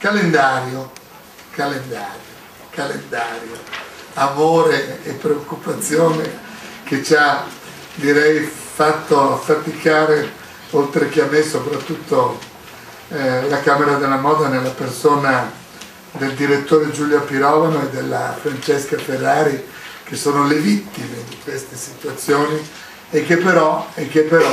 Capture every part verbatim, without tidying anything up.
Calendario, calendario, calendario, amore e preoccupazione che ci ha, direi, fatto faticare, oltre che a me, soprattutto eh, la Camera della Moda nella persona del direttore Giulia Pirovano e della Francesca Ferrari, che sono le vittime di queste situazioni e che però, e che però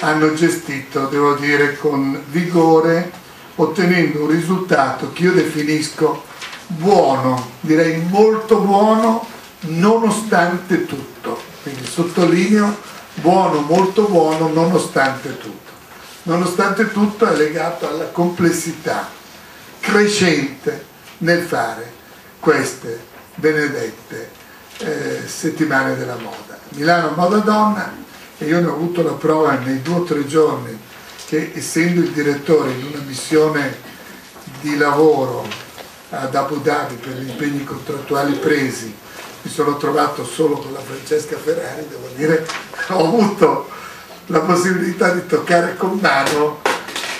hanno gestito, devo dire, con vigore, ottenendo un risultato che io definisco buono, direi molto buono, nonostante tutto. Quindi sottolineo buono, molto buono, nonostante tutto. Nonostante tutto è legato alla complessità crescente nel fare queste benedette Eh, settimane della moda. Milano Moda Donna, e io ne ho avuto la prova nei due o tre giorni che, essendo il direttore in una missione di lavoro ad Abu Dhabi per gli impegni contrattuali presi, mi sono trovato solo con la Francesca Ferrari, devo dire ho avuto la possibilità di toccare con mano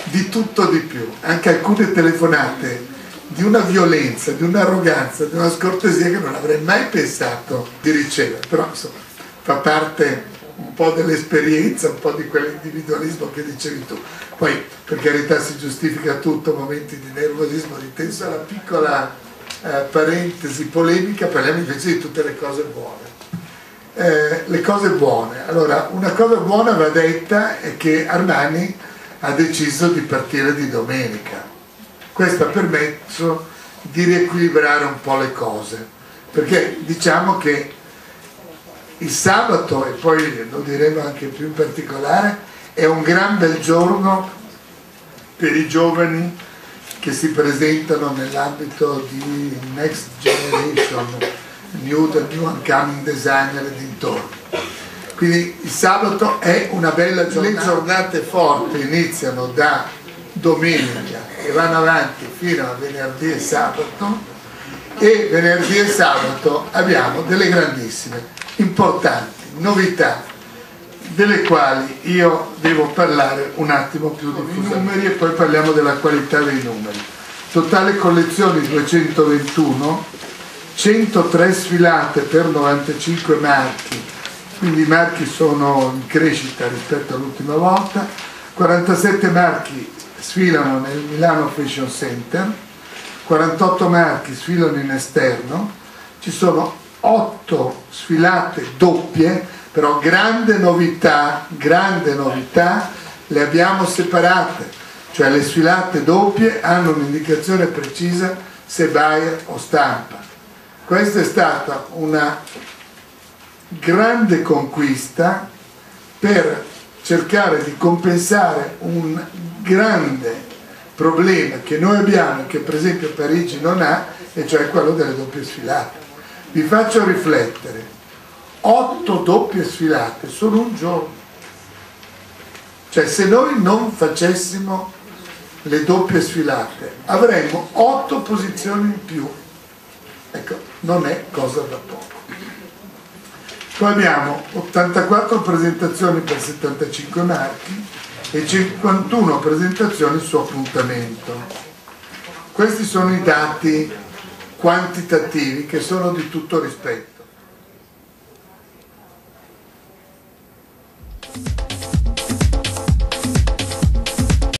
di tutto di più, anche alcune telefonate di una violenza, di un'arroganza, di una scortesia che non avrei mai pensato di ricevere, però insomma fa parte un po' dell'esperienza, un po' di quell'individualismo che dicevi tu. Poi per carità si giustifica tutto, momenti di nervosismo, di tenso. Alla piccola eh, parentesi polemica, parliamo invece di tutte le cose buone. Eh, le cose buone, allora una cosa buona va detta è che Armani ha deciso di partire di domenica. Questo ha permesso di riequilibrare un po' le cose, perché diciamo che il sabato, e poi lo diremo anche più in particolare, è un gran bel giorno per i giovani che si presentano nell'ambito di Next Generation, New, new Uncoming Designer e dintorni. Quindi il sabato è una bella giornata. Le giornate forti iniziano da domenica e vanno avanti fino a venerdì e sabato, e venerdì e sabato abbiamo delle grandissime, importanti novità delle quali io devo parlare un attimo più di numeri e poi parliamo della qualità dei numeri. Totale collezioni duecentoventuno, centotré sfilate per novantacinque marchi, quindi i marchi sono in crescita rispetto all'ultima volta, quarantasette marchi sfilano nel Milano Fashion Center, quarantotto marchi sfilano in esterno, ci sono otto sfilate doppie, però grande novità, grande novità, le abbiamo separate, cioè le sfilate doppie hanno un'indicazione precisa se buyer o stampa. Questa è stata una grande conquista per cercare di compensare un grande problema che noi abbiamo, che per esempio Parigi non ha, e cioè quello delle doppie sfilate. Vi faccio riflettere, otto doppie sfilate solo un giorno, cioè se noi non facessimo le doppie sfilate avremmo otto posizioni in più, ecco, non è cosa da poco. Poi abbiamo ottantaquattro presentazioni per settantacinque marchi e cinquantuno presentazioni su appuntamento. Questi sono i dati quantitativi che sono di tutto rispetto.